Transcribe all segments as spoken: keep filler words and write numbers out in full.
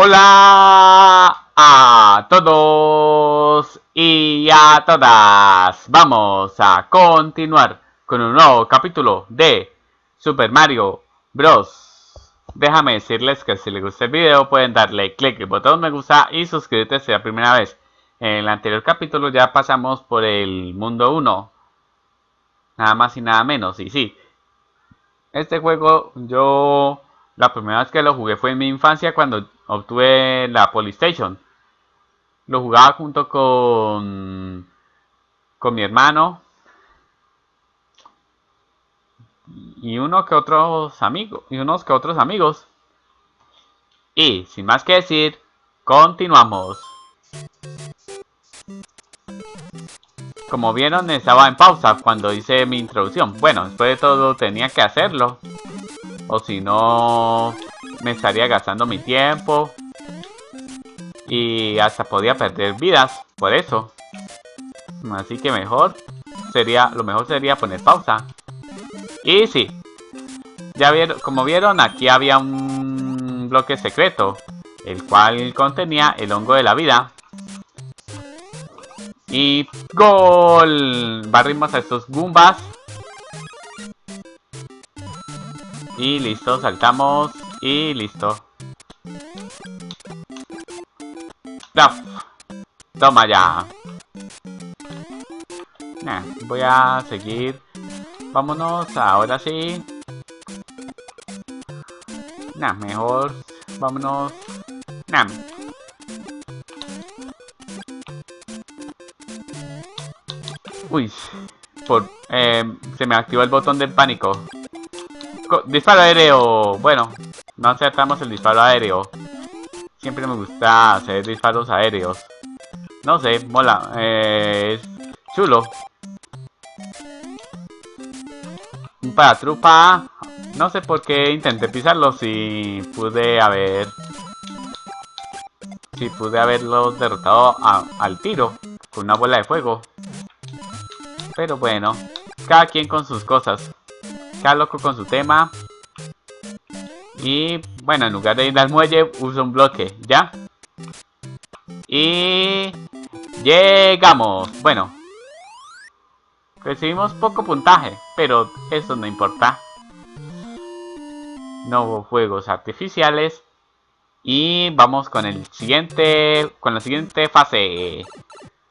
Hola a todos y a todas. Vamos a continuar con un nuevo capítulo de Super Mario Bros. Déjame decirles que si les gusta el video pueden darle click al botón me gusta y suscribirte si es la primera vez. En el anterior capítulo ya pasamos por el mundo uno. Nada más y nada menos, y sí. Este juego yo la primera vez que lo jugué fue en mi infancia cuando obtuve la Polystation. Lo jugaba junto con con mi hermano y uno que otros amigos y unos que otros amigos. Y sin más que decir, continuamos. Como vieron, estaba en pausa cuando hice mi introducción. Bueno, después de todo tenía que hacerlo, o si no me estaría gastando mi tiempo y hasta podía perder vidas por eso. Así que mejor sería, lo mejor sería poner pausa. Y sí, ya vieron, como vieron, aquí había un bloque secreto, el cual contenía el hongo de la vida. Y gol, barrimos a estos Goombas. Y listo, saltamos y listo. ¡Plaf! Toma ya. Nah, voy a seguir. Vámonos, ahora sí. Nah, mejor. Vámonos. Nah. Uy, por, eh, se me activó el botón del pánico. Co- disparo aéreo. Bueno, no acertamos el disparo aéreo. Siempre me gusta hacer disparos aéreos. No sé, mola. Eh, es chulo. Un paratrupa. No sé por qué intenté pisarlo si pude haber... Si pude haberlo derrotado a, al tiro con una bola de fuego. Pero bueno, cada quien con sus cosas, cada loco con su tema. Y bueno, en lugar de ir al muelle, uso un bloque, ¿ya? Y llegamos. Bueno, recibimos poco puntaje, pero eso no importa. No hubo fuegos artificiales. Y vamos con el siguiente, con la siguiente fase.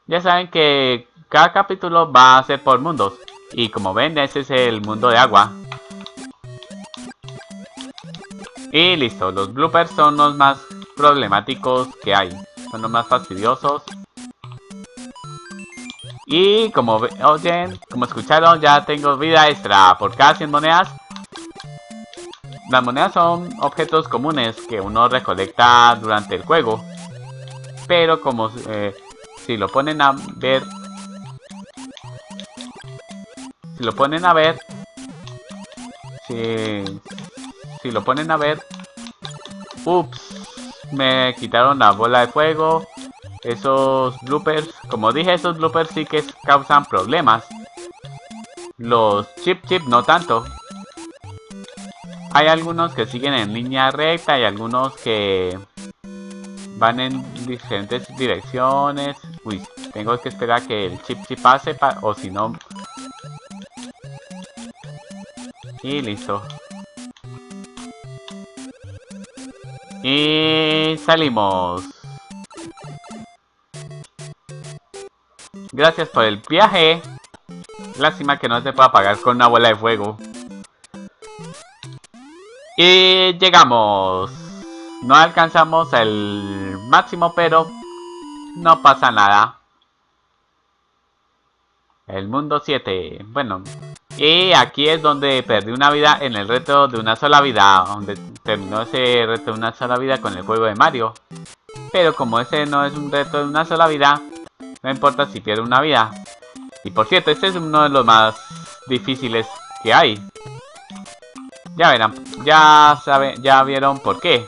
Ya saben que cada capítulo va a ser por mundos. Y como ven, ese es el mundo de agua. Y listo, los bloopers son los más problemáticos que hay. Son los más fastidiosos. Y como oyen, como escucharon, ya tengo vida extra. Por cada cien monedas. Las monedas son objetos comunes que uno recolecta durante el juego. Pero como eh, si lo ponen a ver... Si lo ponen a ver, si, si lo ponen a ver, ups, me quitaron la bola de fuego. Esos bloopers, como dije, esos bloopers sí que causan problemas. Los Cheep Cheep no tanto. Hay algunos que siguen en línea recta y algunos que van en diferentes direcciones. Uy, tengo que esperar a que el Cheep Cheep pase pa- o si no... Y listo. Y salimos. Gracias por el viaje. Lástima que no se pueda pagar con una bola de fuego. Y llegamos. No alcanzamos el máximo, pero no pasa nada. El mundo siete. Bueno. Y aquí es donde perdí una vida en el reto de una sola vida, donde terminó ese reto de una sola vida con el juego de Mario. Pero como ese no es un reto de una sola vida, no importa si pierdo una vida. Y por cierto, este es uno de los más difíciles que hay. Ya verán, ya saben, ya vieron por qué.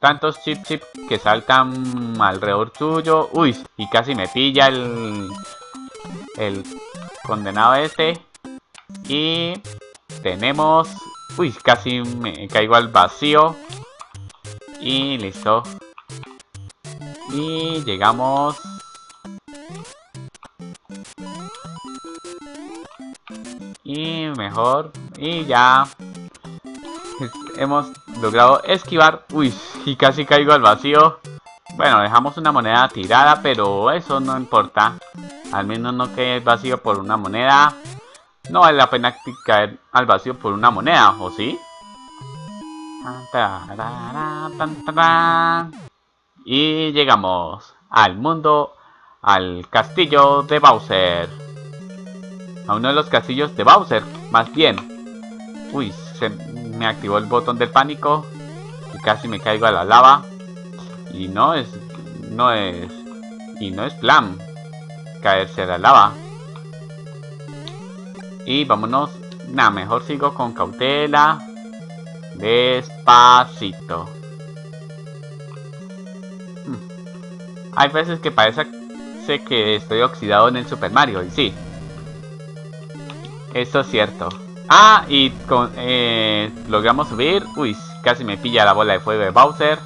Tantos Cheep Cheep que saltan alrededor suyo. Uy, y casi me pilla el, el condenado este. Y tenemos... Uy, casi me caigo al vacío. Y listo. Y llegamos. Y mejor. Y ya. Hemos logrado esquivar. Uy, y casi caigo al vacío. Bueno, dejamos una moneda tirada, pero eso no importa. Al menos no caer al vacío por una moneda. No vale la pena caer al vacío por una moneda, ¿o sí? Y llegamos al mundo, al castillo de Bowser. A uno de los castillos de Bowser, más bien. Uy, se me activó el botón del pánico. Y casi me caigo a la lava. Y no es, no es, y no es plan caerse a la lava. Y vámonos, nada, mejor sigo con cautela. Despacito. hmm. Hay veces que parece que estoy oxidado en el Super Mario. Y sí, eso es cierto. Ah, y con, eh, logramos subir. Uy, casi me pilla la bola de fuego de Bowser.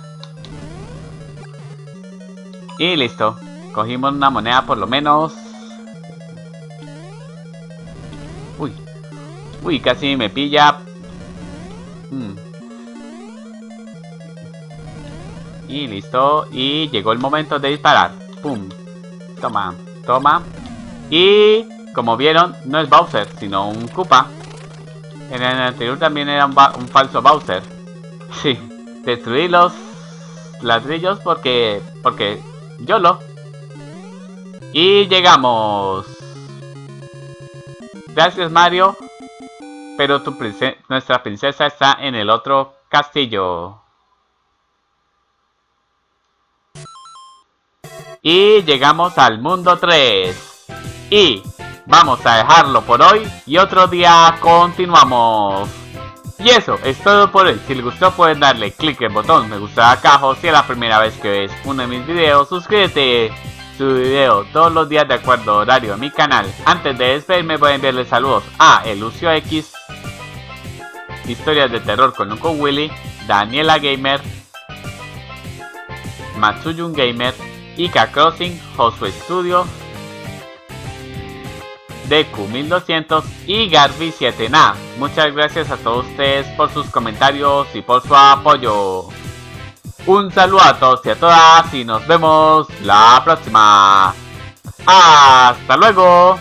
Y listo, cogimos una moneda por lo menos. Uy, uy, casi me pilla. Hmm. Y listo, y llegó el momento de disparar. Pum, toma, toma. Y como vieron, no es Bowser, sino un Koopa. En el anterior también era un, un falso Bowser. Sí, destruí los ladrillos porque... porque... YOLO. Y llegamos. Gracias, Mario. Pero tu princesa, nuestra princesa está en el otro castillo. Y llegamos al mundo tres. Y vamos a dejarlo por hoy. Y otro día continuamos. Y eso es todo por hoy. Si les gustó pueden darle clic al botón me gusta acá. Si es la primera vez que ves uno de mis videos, suscríbete. Subo video todos los días de acuerdo horario a mi canal. Antes de despedirme voy a enviarles saludos a Elucio X, Historias de Terror con Uncle Willy, Daniela Gamer, Matsuyun Gamer, Ika Crossing, Josue Studio, Deku mil doscientos y Garbi siete A. Muchas gracias a todos ustedes por sus comentarios y por su apoyo. Un saludo a todos y a todas y nos vemos la próxima. ¡Hasta luego!